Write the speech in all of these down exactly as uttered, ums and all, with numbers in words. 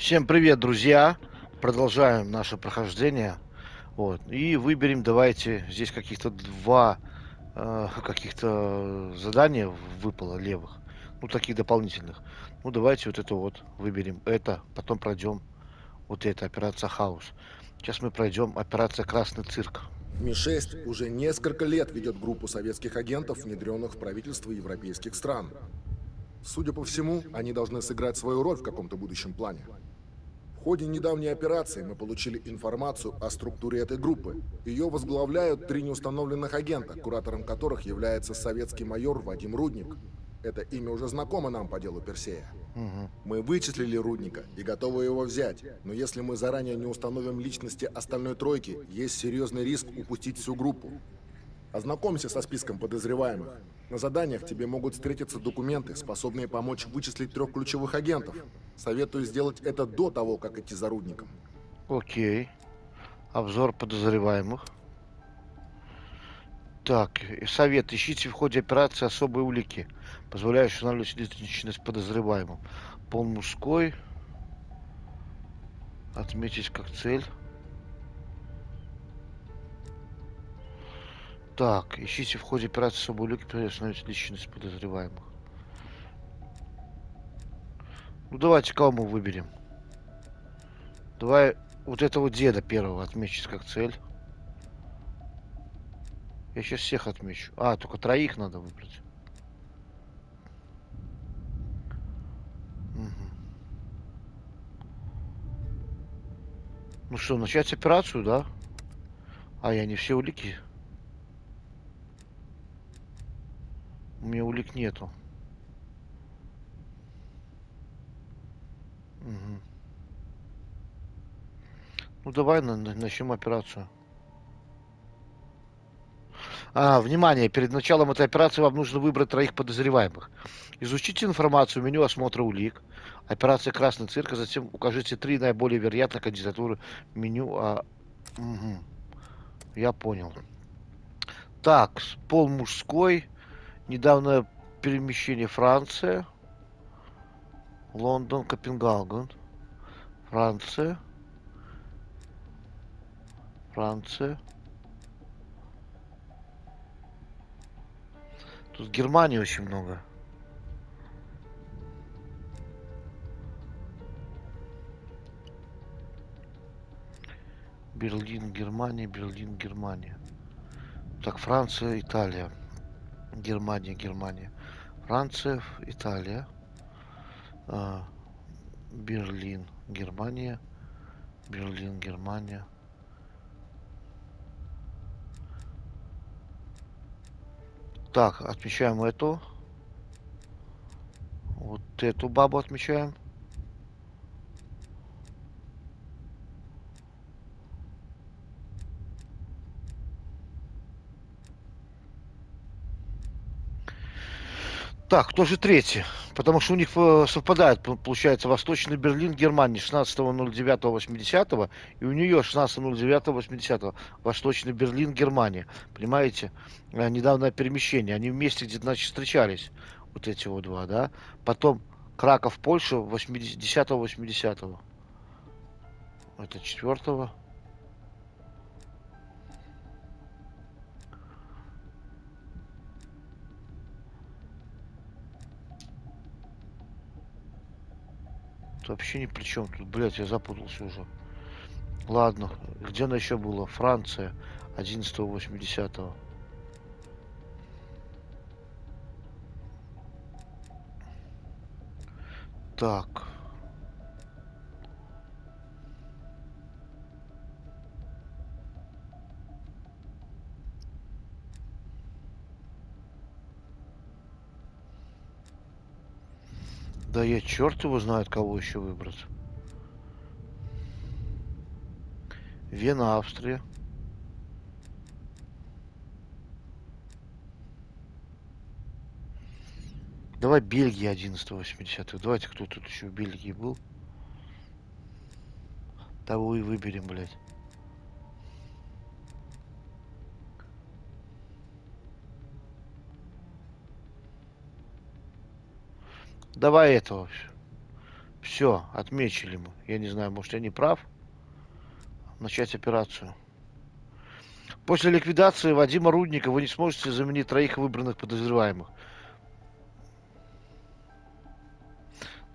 Всем привет, друзья! Продолжаем наше прохождение. Вот. И выберем, давайте, здесь каких-то два э, каких-то задания выпало левых. Ну, таких дополнительных. Ну, давайте вот это вот выберем. Это, потом пройдем вот это, операция «Хаос». Сейчас мы пройдем операция «Красный цирк». Ми шесть уже несколько лет ведет группу советских агентов, внедренных в правительство европейских стран. Судя по всему, они должны сыграть свою роль в каком-то будущем плане. В ходе недавней операции мы получили информацию о структуре этой группы. Ее возглавляют три неустановленных агента, куратором которых является советский майор Вадим Рудник. Это имя уже знакомо нам по делу Персея. Угу. Мы вычислили Рудника и готовы его взять. Но если мы заранее не установим личности остальной тройки, есть серьезный риск упустить всю группу. Ознакомься со списком подозреваемых. На заданиях тебе могут встретиться документы, способные помочь вычислить трех ключевых агентов. Советую сделать это до того, как идти за Рудником. Окей. Обзор подозреваемых. Так, совет. Ищите в ходе операции особые улики, позволяющие устанавливать личность подозреваемым. Пол мужской. Отметить как цель. Так, ищите в ходе операции особые улики, установить личность подозреваемых. Ну давайте, кого мы выберем? Давай вот этого деда первого отмечу как цель. Я сейчас всех отмечу. А, только троих надо выбрать. Угу. Ну что, начать операцию, да? А я не все улики. У меня улик нету. Угу. Ну давай на начнем операцию. А, внимание, перед началом этой операции вам нужно выбрать троих подозреваемых. Изучите информацию в меню осмотра улик. Операция «Красный цирк», а затем укажите три наиболее вероятных кандидатуры в меню. А... Угу. Я понял. Так, пол мужской. Недавнее перемещение: Франция, Лондон, Копенгаген, Франция, Франция. Тут Германии очень много. Берлин, Германия, Берлин, Германия. Так, Франция, Италия. Германия, Германия, Франция, Италия, э, Берлин, Германия, Берлин, Германия. Так, отмечаем эту. Вот эту бабу отмечаем. Так, кто же третий? Потому что у них совпадает, получается, Восточный Берлин, Германия, шестнадцатого ноль девятого восьмидесятого, и у нее шестнадцатого ноль девятого восьмидесятого, Восточный Берлин, Германия. Понимаете? Недавнее перемещение. Они вместе где-то, значит, встречались. Вот эти вот два, да? Потом Краков, Польша, восьмидесятого восьмидесятого. Это четвертого. Вообще ни при чем тут, блять, я запутался уже. Ладно, где она еще была? Франция, одиннадцатого восьмидесятого. Так. Да я черт его знает, кого еще выбрать. Вена, Австрия. Давай Бельгия одиннадцатого восьмидесятого. Давайте, кто тут еще в Бельгии был. Того и выберем, блядь. Давай этого. Все, отмечили мы. Я не знаю, может, я не прав. Начать операцию. После ликвидации Вадима Рудника вы не сможете заменить троих выбранных подозреваемых.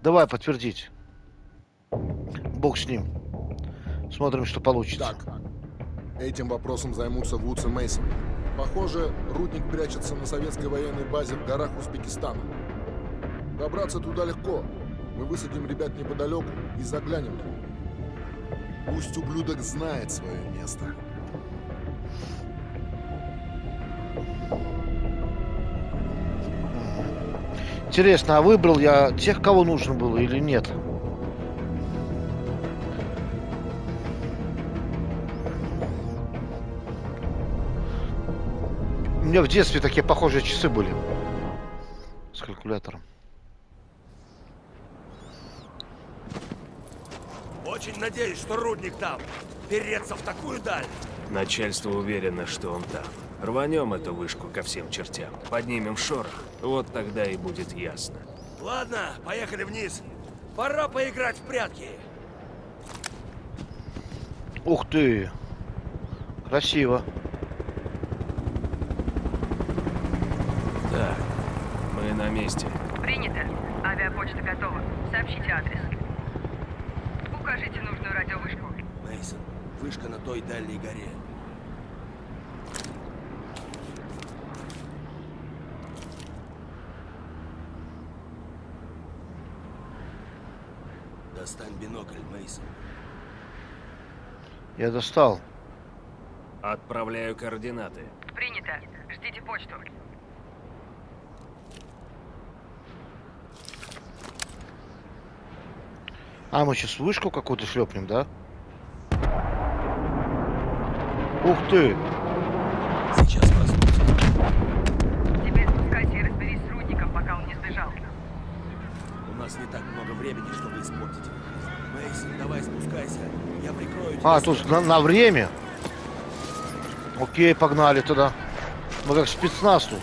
Давай подтвердить. Бог с ним. Смотрим, что получится. Так, этим вопросом займутся Вудс и Мейсон. Похоже, Рудник прячется на советской военной базе в горах Узбекистана. Добраться туда легко. Мы высадим ребят неподалеку и заглянем туда. Пусть ублюдок знает свое место. Интересно, а выбрал я тех, кого нужно было, или нет? У меня в детстве такие похожие часы были. С калькулятором. Очень надеюсь, что Рудник там. Переться в такую даль. Начальство уверено, что он там. Рванем эту вышку ко всем чертям. Поднимем шорох. Вот тогда и будет ясно. Ладно, поехали вниз. Пора поиграть в прятки. Ух ты. Красиво. Так, мы на месте. Принято. Авиапочта готова. Сообщите адрес. Укажите нужную радиовышку. Мейсон, вышка на той дальней горе. Достань бинокль, Мейсон. Я достал. Отправляю координаты. Принято. Ждите почту. А, мы сейчас вышку какую-то шлепнем, да? Ух ты! Сейчас проснусь. Теперь спускайся и разберись с Рудником, пока он не сбежал. У нас не так много времени, чтобы испортить его. Мейсон, давай спускайся. Я прикрою тебя. А, тут на, на время? Окей, погнали туда. Мы как спецназ тут.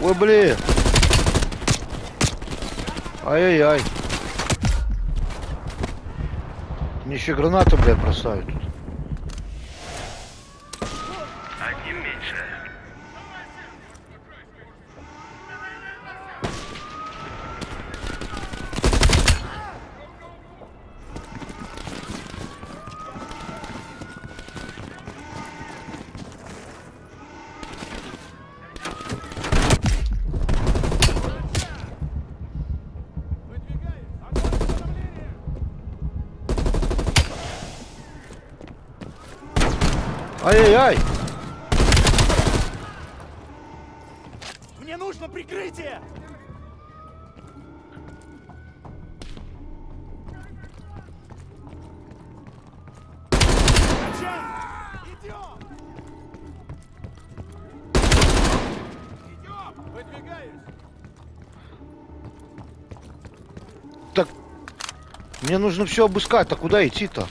Ой, блин. Ай-яй-яй. Мне еще гранату, блядь, бросают. Одним меньше. Ай-яй-яй! Мне нужно прикрытие! Так, мне нужно все обыскать, а куда идти-то?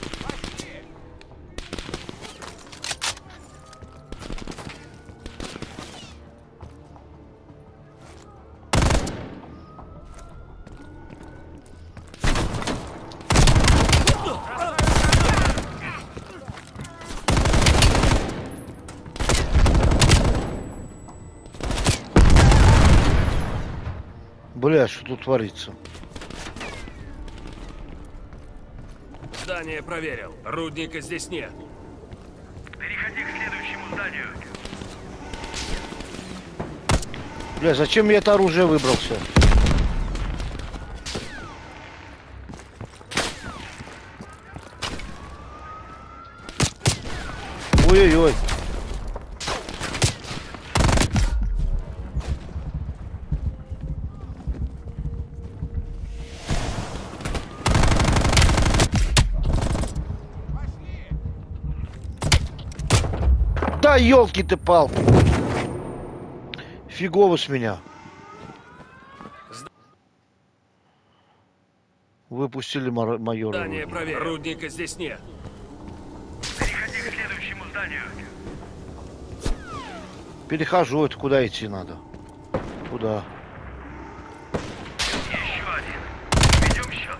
Бля, что тут творится? Здание проверил. Рудника здесь нет. Переходи к следующему зданию. Бля, зачем я это оружие выбрался? Ой-ой-ой. Да елки ты пал. Фигово с меня. Выпустили майора. Здание проверь. Рудника здесь нет. Переходи к следующему зданию. Перехожу, это куда идти надо? Куда? Еще один. Ведем счет.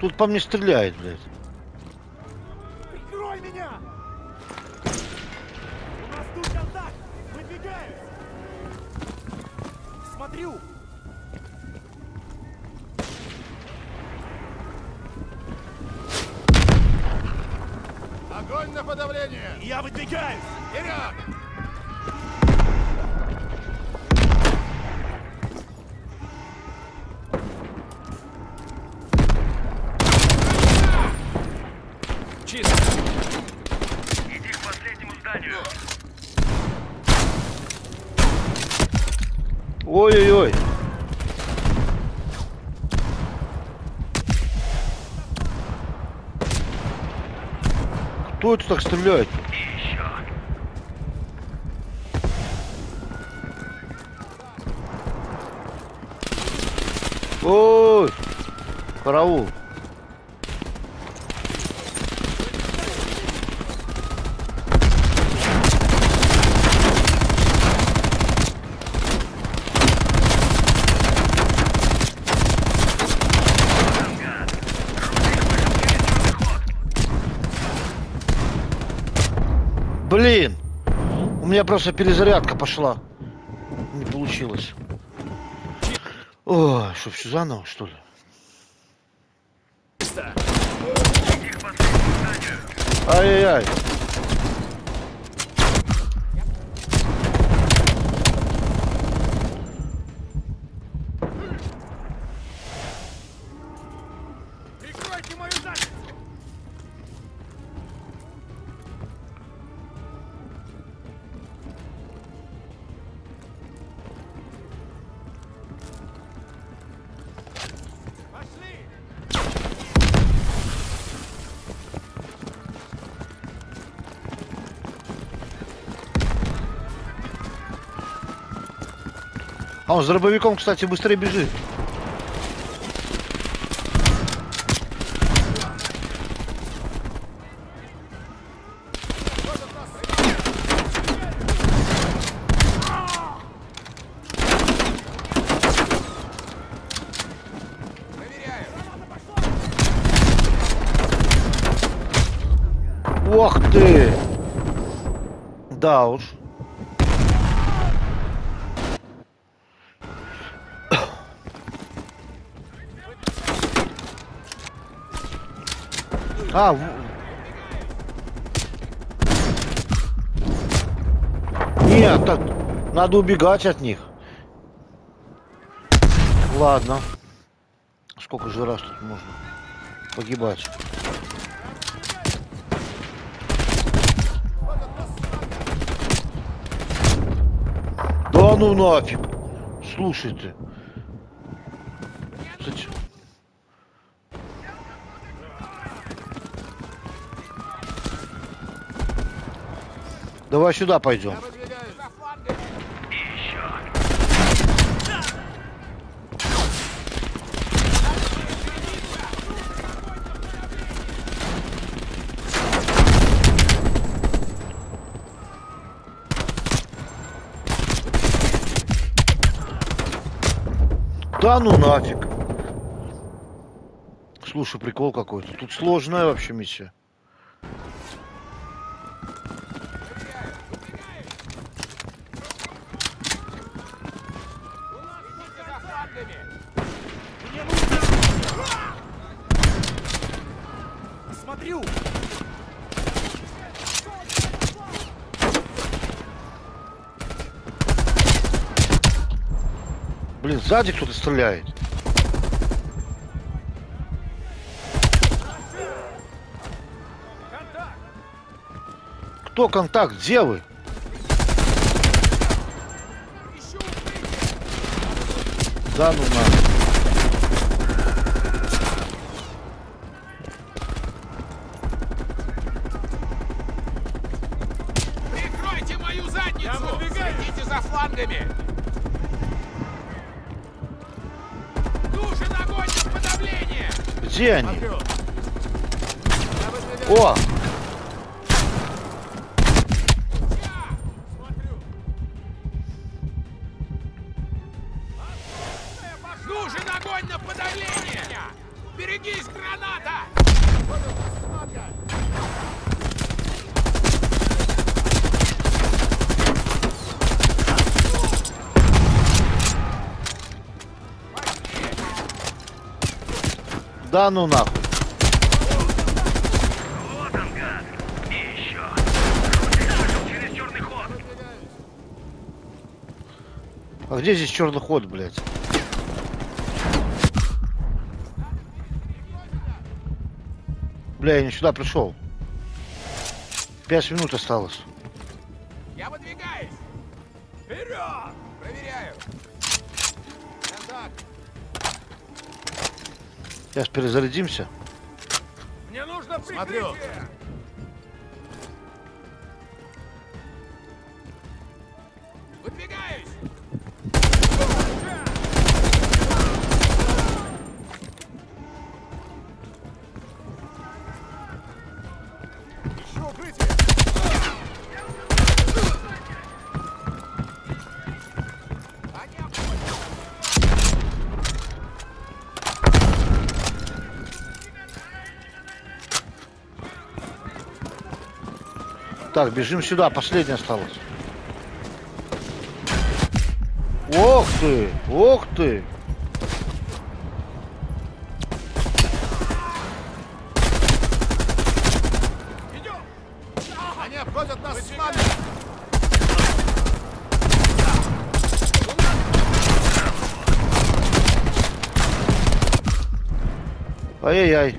Тут по мне стреляет, блядь. Прикрой меня! У нас тут контакт! Выдвигаюсь! Смотрю! Огонь на подавление! Я выдвигаюсь! Вперед! Ой-ой-ой. Кто это так стреляет? Еще. Ой, караул. Блин, у меня просто перезарядка пошла, не получилось. О, что, все заново, что ли? Ай-яй-яй. А он с дробовиком, кстати, быстрее бежит. Ох ты! Да уж. А, нет, так надо убегать от них. Ладно. Сколько же раз тут можно погибать? Да ну нафиг. Слушай ты. Зачем? Давай сюда пойдем. Да ну нафиг. Слушай, прикол какой-то. Тут сложная вообще миссия. Блин, сзади кто-то стреляет. Кто контакт? Где вы? Да ну на. Где они? О! Нужен огонь на подавление! Берегись, граната! Да ну нахуй. Вот он, гад. И еще. Через черный ход. А где здесь черный ход, блядь? Бля, я не сюда пришел. Пять минут осталось. Я выдвигаюсь. Вперед! Проверяю. Сейчас перезарядимся. Мне нужно прикрытие. Смотрю. Выдвигаюсь. Еще укрытие. Так, бежим сюда, последняя осталась. Ох ты, ох ты. Идем. Они обходят нас с вами. Ай-яй-яй.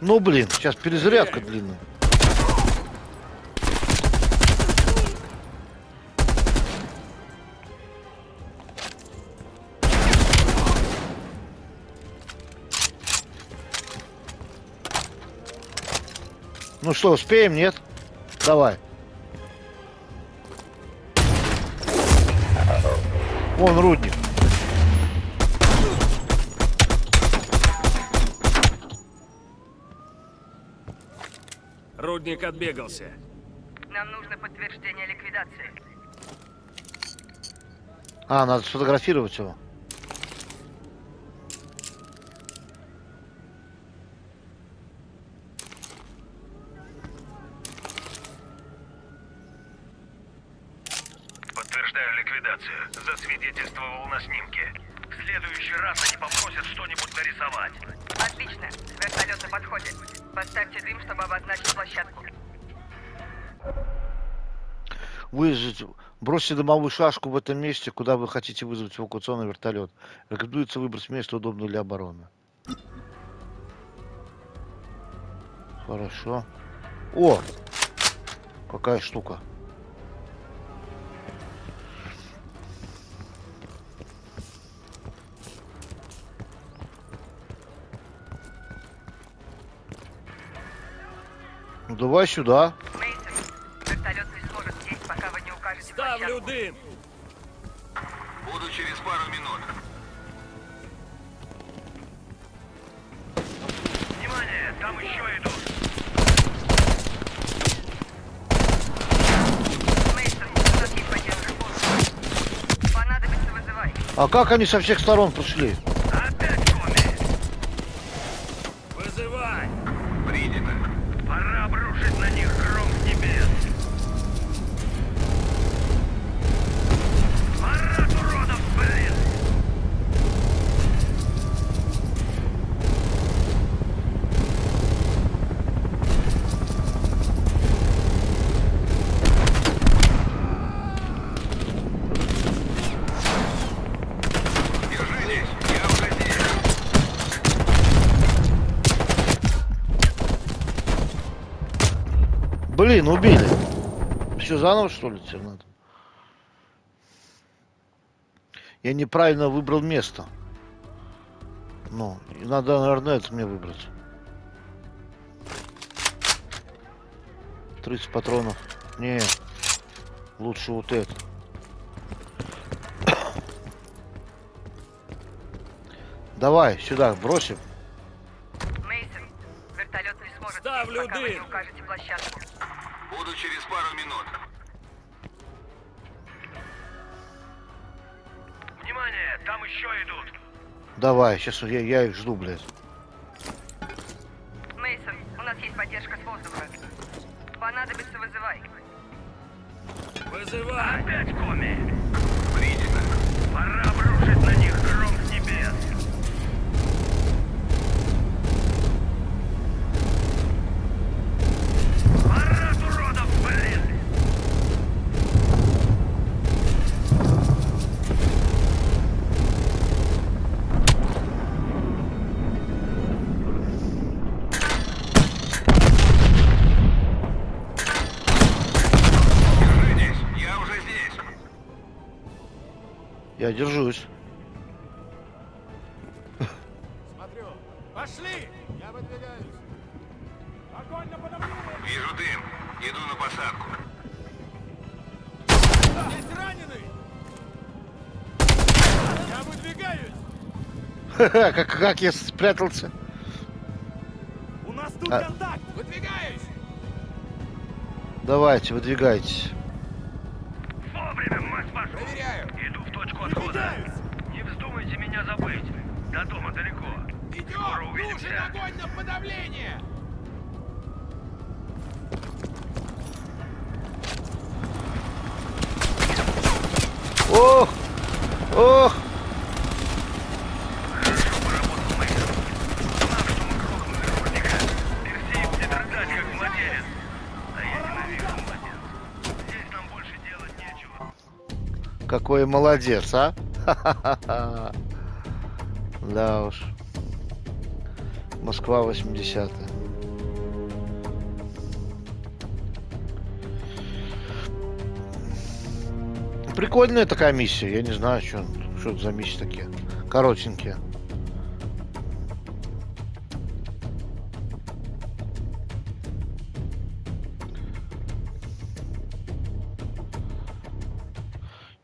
Ну блин, сейчас перезарядка длинная. Ну что, успеем, нет? Давай. Вон Рудник. Рудник отбегался. Нам нужно подтверждение ликвидации. А, надо сфотографировать его. Подтверждаю ликвидацию. Засвидетельствовал на снимке. В следующий раз они попросят что-нибудь нарисовать. Отлично. Вертолет на подходе. Поставьте дым, чтобы обозначить площадку. Выжить. Бросьте дымовую шашку в этом месте, куда вы хотите вызвать эвакуационный вертолет. Рекомендуется выбрать место, удобное для обороны. Хорошо. О! Какая штука. Ну, давай сюда. Мейсон, вертолет не сможет сесть, пока вы не укажете площадку. Ставлю дым. Буду через пару минут. Внимание, там еще идут. Мейсон, высоты поддержи воздух. Понадобится вызывай. А как они со всех сторон пришли? Блин, убили. Все заново, что ли, теперь надо? Я неправильно выбрал место. Ну, надо, наверное, это мне выбрать. тридцать патронов. Не, лучше вот это. Давай, сюда бросим. Мейсон, вертолет не сможет. Ставлю пока дым. Вы не укажете площадку. Буду через пару минут. Внимание, там еще идут. Давай, сейчас я, я их жду, блядь. Мейсон, у нас есть поддержка с воздуха. Понадобится вызывай. Вызывай. Опять коми. Принято. Пора обрушить на них гром с небес. Я держусь. Смотрю. Пошли! Я выдвигаюсь. Огонь на подавление! Вижу дым. Иду на посадку. А! Есть раненый! Я выдвигаюсь! Ха-ха, как, как я спрятался. У нас тут а... контакт! Выдвигаюсь! Давайте, выдвигайтесь. Вовремя, мать вашу! Проверяю! Откуда? Не вздумайте меня забыть. До дома далеко. Идем, нужен огонь на подавление. Ох, ох. Хорошо поработал, Мейсон. Знал, что мы грохнули Рудника. Персей будет рыдать, как младенец. А я ненавижу младенца. Здесь нам больше делать нечего. Какой молодец, а? Ха-ха-ха. Да уж. Москва восьмидесятые. Прикольная такая миссия. Я не знаю, что, что это за миссии такие. Коротенькие.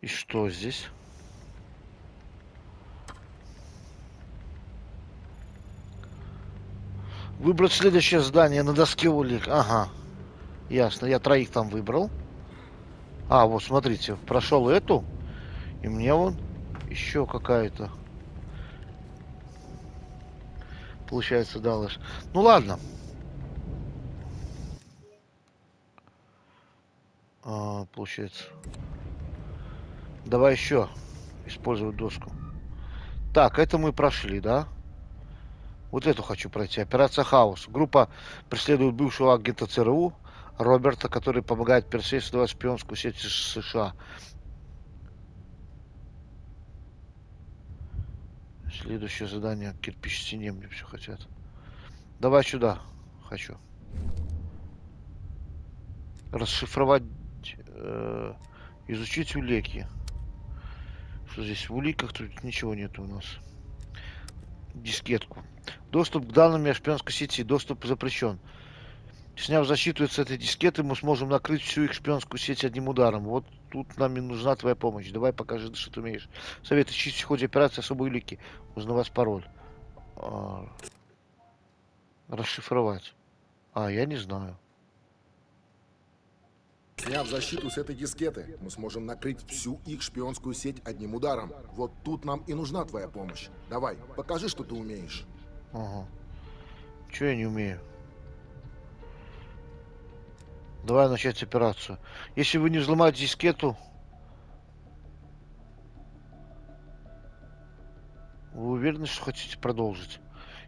И что здесь? Выбрать следующее здание на доске улик. Ага. Ясно. Я троих там выбрал. А, вот смотрите. Прошел эту. И мне вон еще какая-то. Получается, далась. Ну ладно. А, получается. Давай еще использовать доску. Так, это мы прошли, да? Вот эту хочу пройти. Операция «Хаос». Группа преследует бывшего агента ЦРУ Роберта, который помогает Персею создавать шпионскую сеть США. Следующее задание. Кирпич в стене, мне все хотят. Давай сюда. Хочу. Расшифровать, э, изучить улики. Что здесь в уликах? Тут ничего нет у нас. Дискетку. Доступ к данным о шпионской сети. Доступ запрещен. Сняв защиту с этой дискеты, мы сможем накрыть всю их шпионскую сеть одним ударом. Вот тут нам и нужна твоя помощь. Давай покажи, что ты умеешь. Совет: ищите в ходе операции особые улики. Узнавать пароль. А... Расшифровать. А, я не знаю. Сняв защиту с этой дискеты, мы сможем накрыть всю их шпионскую сеть одним ударом. Вот тут нам и нужна твоя помощь. Давай, покажи, что ты умеешь. Ага. Чё я не умею? Давай начать операцию. Если вы не взломаете дискету, вы уверены, что хотите продолжить?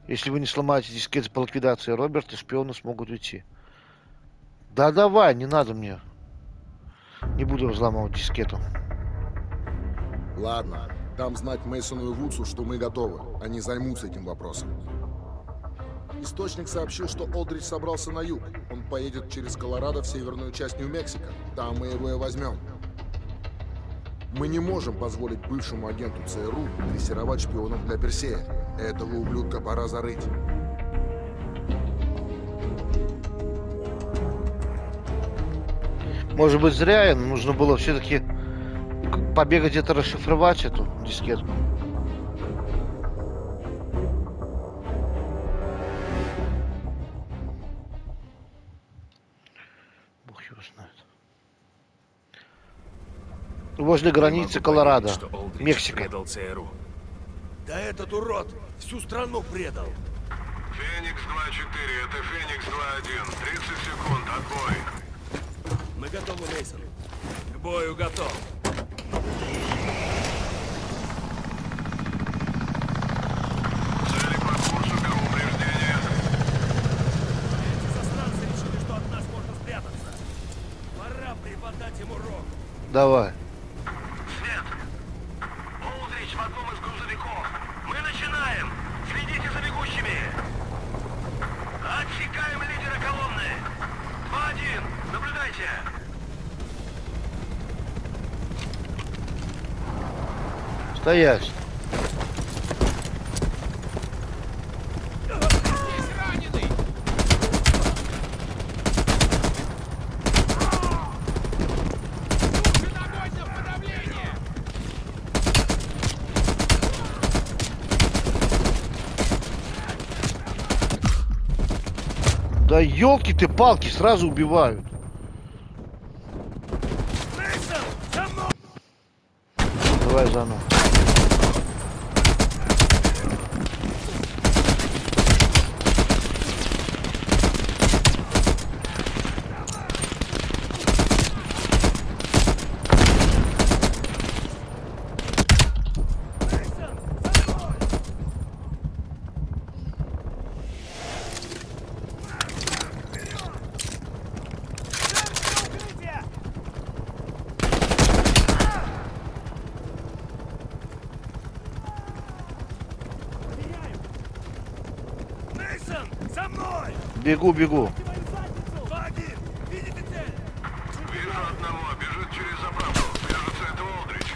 Если вы не сломаете дискету по ликвидации Роберта, шпионы смогут уйти. Да давай, не надо мне. Не буду взламывать дискету. Ладно, дам знать Мейсону и Вудсу, что мы готовы. Они займутся этим вопросом. Источник сообщил, что Олдрич собрался на юг. Он поедет через Колорадо в северную часть Нью-Мексико. Там мы его и возьмем. Мы не можем позволить бывшему агенту ЦРУ дрессировать шпионов для Персея. Этого ублюдка пора зарыть. Может быть, зря им нужно было все-таки побегать где-то расшифровать эту дискетку. Возле границы Колорадо, Мексика. Предал ЦРУ. Да этот урод всю страну предал. Феникс два четыре, это Феникс два один. тридцать секунд, отбой. Мы готовы, Мейсон. К бою готов. Цели по курсу, беру упреждения. Эти засранцы решили, что от нас можно спрятаться. Пора преподать им урок. Давай. Стоять. Да елки ты палки, сразу убивают. Давай заново. Бегу, бегу. Вижу одного, бежит через заправку. Кажется, это Олдрич.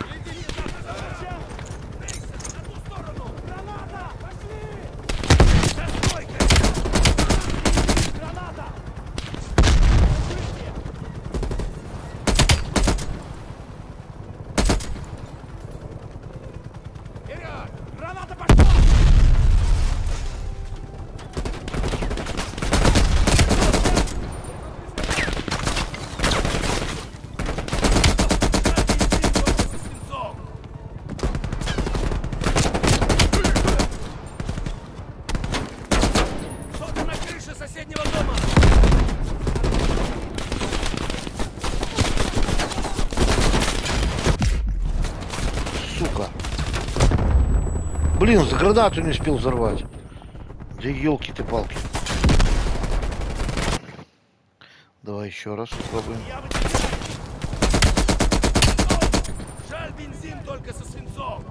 Блин, за гранату не успел взорвать. Да елки ты палки. Давай еще раз попробуем. Жаль, бензин только со свинцом.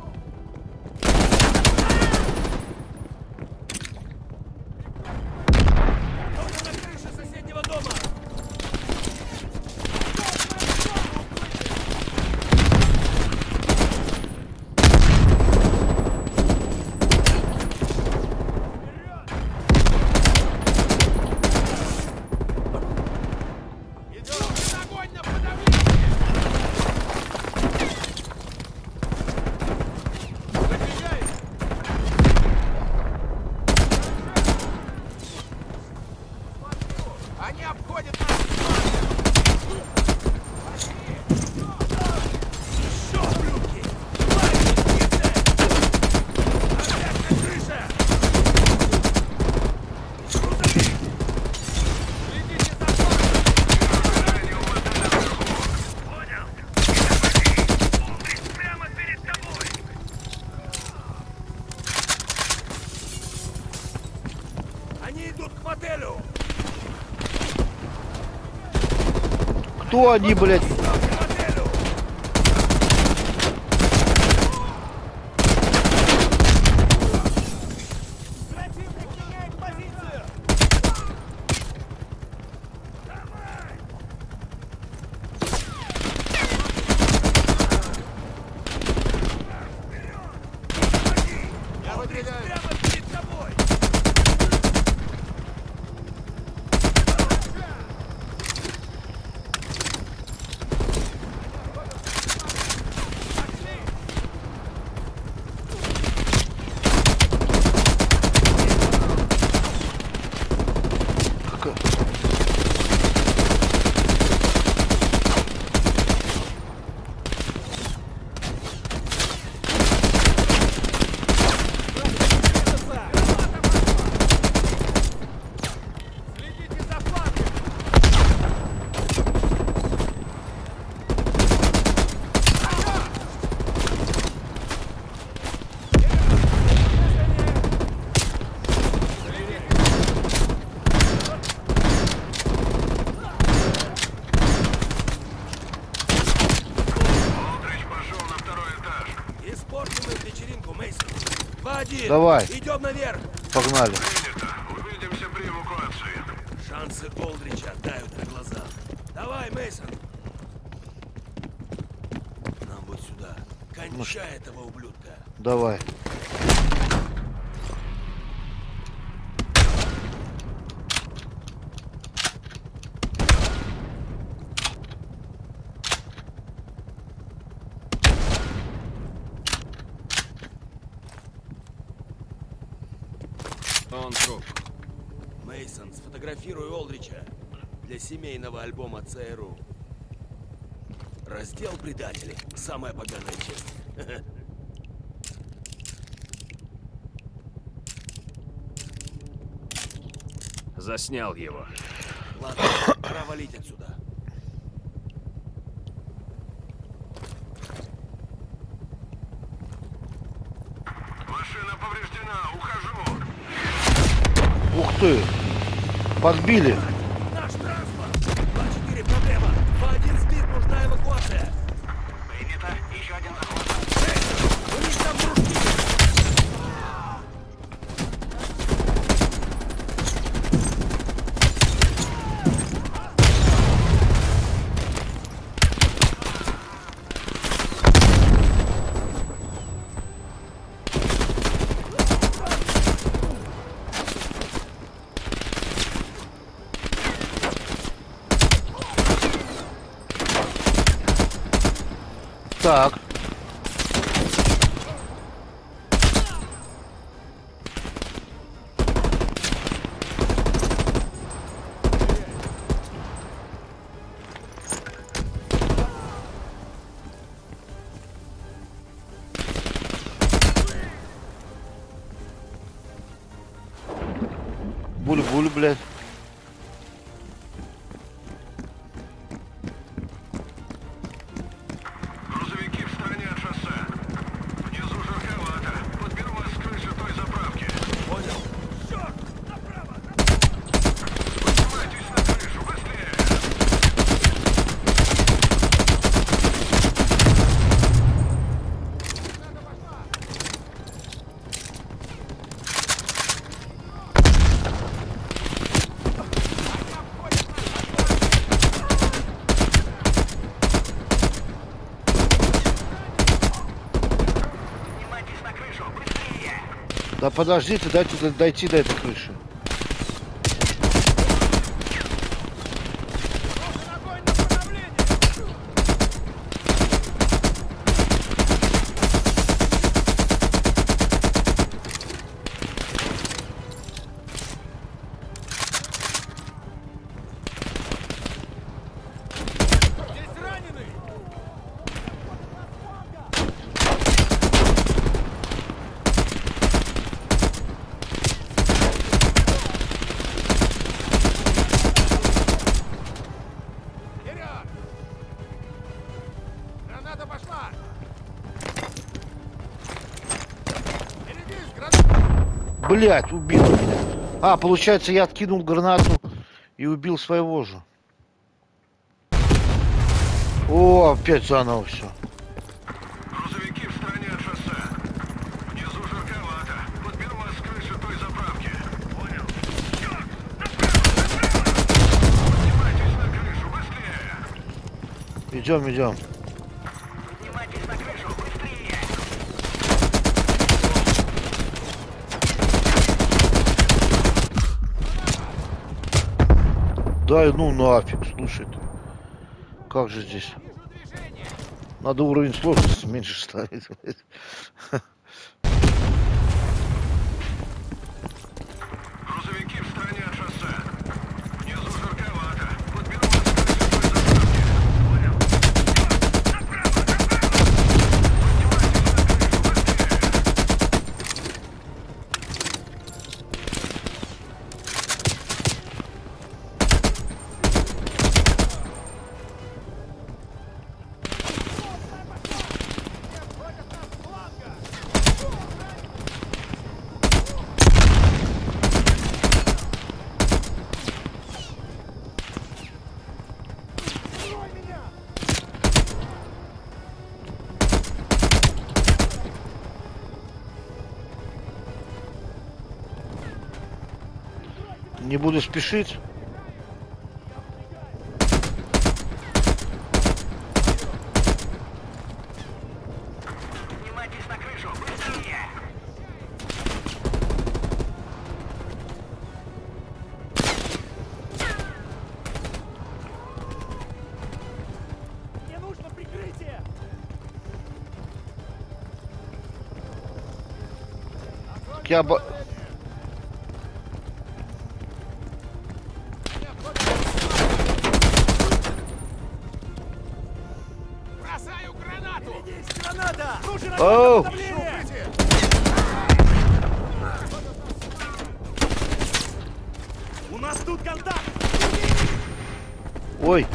Кто они, блядь? Давай. Идем наверх. Погнали. Увидимся при эвакуации. Шансы Олдрича тают на глазах. Давай, Мейсон. Нам вот сюда. Кончай Маш... этого ублюдка. Давай. Мейсон, сфотографируй Олдрича для семейного альбома ЦРУ. Раздел предателей. Самая поганая честь. Заснял его. Ладно, пора валить отсюда. Машина повреждена, ухожу. Ух ты! Подбили! Наш транспорт! два четыре, проблема! два один сбит, нужна эвакуация! Принято, еще один заход! Эй, у них там дружки! Так. Буль-буль, блядь. Да подождите, дайте дойти до этой крыши. Блять, убил меня. А, получается, я откинул гранату и убил своего же. О, опять заново все. Грузовики в стороне от шоссе. Внизу жарковато. Подберу вас с крыши той заправки. Понял? Черт! Направо, направо! Поднимайтесь на крышу, быстрее! Идем, идем. Да ну нафиг, слушай ты. Как же здесь? Надо уровень сложности меньше ставить. Грузовики в стороне от шоссе. Внизу жарковато. Подберу вас с крыши той заправки. Понял? Направо, направо! Поднимайтесь на крышу, быстрее! Не буду спешить. Поднимайтесь на крышу, быстрее! Мне нужно прикрытие! Я бо... Оу! У нас тут контакт! Ой!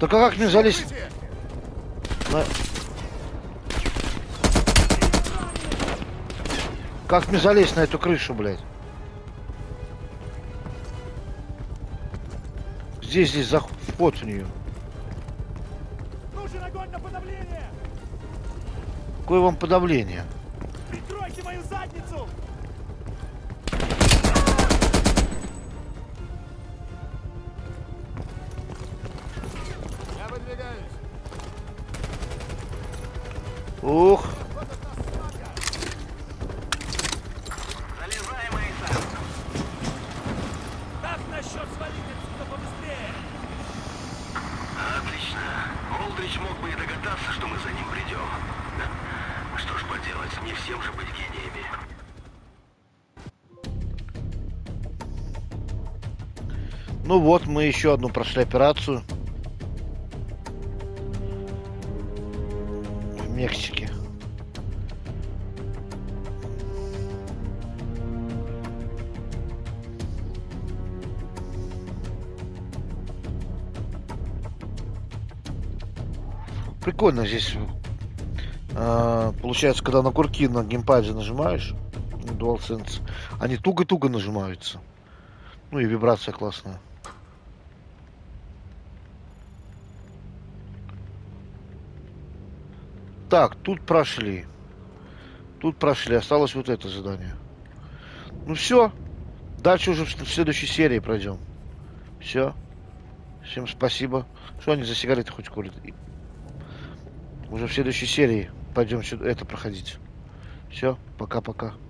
Так а как мне залезть? На... Как мне залезть на эту крышу, блядь? Здесь, здесь заход, вход в нее. Нужен огонь на подавление! Какое вам подавление? Прикройте мою задницу! Ух! Залезай, Мейсон! Так насчет свалить отсюда побыстрее! Отлично! Олдрич мог бы и догадаться, что мы за ним придем. Что ж поделать, не всем же быть гениями. Ну вот, мы еще одну прошли операцию. Мексики. Прикольно здесь э, получается, когда на курки на геймпаде нажимаешь DualSense, они туго-туго нажимаются. Ну и вибрация классная. Так, тут прошли. Тут прошли. Осталось вот это задание. Ну все. Дальше уже в следующей серии пройдем. Все. Всем спасибо. Что они за сигареты хоть курят? Уже в следующей серии пойдем это проходить. Все. Пока-пока.